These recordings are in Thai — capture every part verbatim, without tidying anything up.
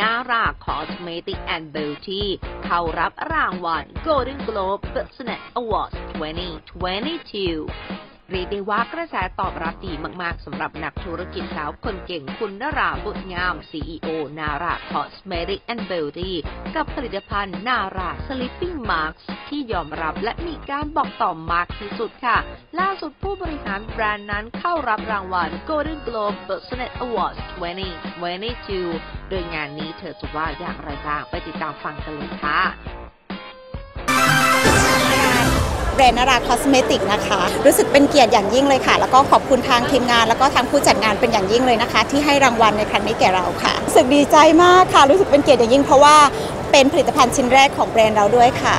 น่ารัก Cosmetic and Beauty เข้ารับรางวัล Golden Globe Business Awards สองพันยี่สิบสองเรียกได้ว่ากระแสตอบรับดีมากๆสำหรับนักธุรกิจสาวคนเก่งคุณนราบุญงาม ซี อี โอ นารา Cosmetic and Beauty กับผลิตภัณฑ์นารา Sleeping Mask ที่ยอมรับและมีการบอกต่อมากที่สุดค่ะล่าสุดผู้บริหารแบรนด์นั้นเข้ารับรางวัล Golden Globe Business Awards สองพันยี่สิบสองโดยงานนี้เธอจะว่าอย่างไรบ้างไปติดตามฟังกันเลยค่ะแบรนด์นารา Cosmetic นะคะรู้สึกเป็นเกียรติอย่างยิ่งเลยค่ะแล้วก็ขอบคุณทางทีมงานแล้วก็ทางผู้จัดงานเป็นอย่างยิ่งเลยนะคะที่ให้รางวัลในครั้งนี้แก่เราค่ะรู้สึกดีใจมากค่ะรู้สึกเป็นเกียรติอย่างยิ่งเพราะว่าเป็นผลิตภัณฑ์ชิ้นแรกของแบรนด์เราด้วยค่ะ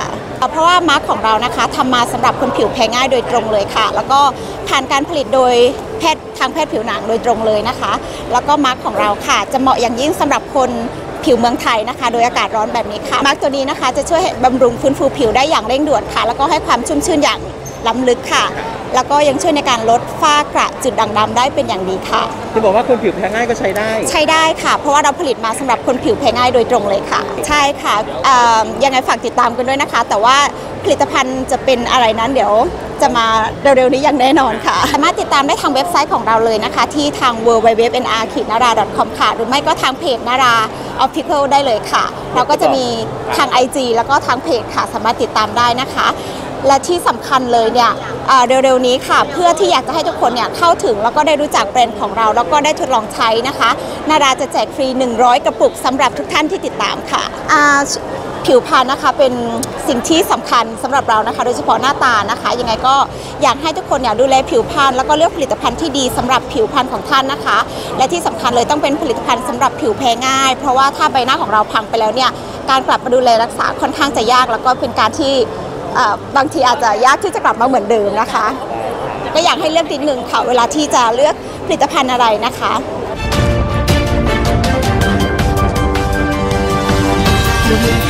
เพราะว่ามาร์คของเรานะคะทำมาสำหรับคนผิวแพ้ง่ายโดยตรงเลยค่ะแล้วก็ผ่านการผลิตโดยแพทย์ทางแพทย์ผิวหนังโดยตรงเลยนะคะแล้วก็มาร์คของเราค่ะจะเหมาะอย่างยิ่งสำหรับคนผิวเมืองไทยนะคะโดยอากาศร้อนแบบนี้ค่ะมาร์กตัวนี้นะคะจะช่วยบำรุงฟื้นฟูผิวได้อย่างเร่งด่วนค่ะแล้วก็ให้ความชุ่มชื่นอย่างล้ำลึกค่ะแล้วก็ยังช่วยในการลดฝ้ากระจุดด่างดำได้เป็นอย่างดีค่ะคือบอกว่าคนผิวแพ้ง่ายก็ใช้ได้ใช้ได้ค่ะเพราะว่าเราผลิตมาสำหรับคนผิวแพ้ง่ายโดยตรงเลยค่ะใช่ค่ะยังไงฝากติดตามกันด้วยนะคะแต่ว่าผลิตภัณฑ์จะเป็นอะไรนั้นเดี๋ยวจะมาเร็วๆนี้อย่างแน่นอนค่ะสามารถติดตามได้ทางเว็บไซต์ของเราเลยนะคะที่ทาง ดับเบิลยู ดับเบิลยู ดับเบิลยู ดอท เอ็น อาร์ ดอท คอม ค่ะหรือไม่ก็ทางเพจนาราออฟฟิเชียลได้เลยค่ะเราก็จะมีทาง ไอ จี แล้วก็ทางเพจค่ะสามารถติดตามได้นะคะและที่สำคัญเลยเนี่ยเร็วๆนี้ค่ะเพื่อที่อยากจะให้ทุกคนเนี่ยเข้าถึงแล้วก็ได้รู้จักแบรนด์ของเราแล้วก็ได้ทดลองใช้นะคะนาราจะแจกฟรีหนึ่งร้อยกระปุกสำหรับทุกท่านที่ติดตามค่ะผิวพรรณนะคะเป็นสิ่งที่สำคัญสำหรับเรานะคะโดยเฉพาะหน้าตานะคะยังไงก็อยากให้ทุกคนเนี่ยดูแลผิวพรรณแล้วก็เลือกผลิตภัณฑ์ที่ดีสำหรับผิวพรรณของท่านนะคะและที่สำคัญเลยต้องเป็นผลิตภัณฑ์สำหรับผิวแพ้ง่ายเพราะว่าถ้าใบหน้าของเราพังไปแล้วเนี่ยการกลับมาดูแลรักษาค่อนข้างจะยากแล้วก็เป็นการที่บางทีอาจจะยากที่จะกลับมาเหมือนเดิมนะคะก็อยากให้เลือกนิดนึงค่ะเวลาที่จะเลือกผลิตภัณฑ์อะไรนะคะ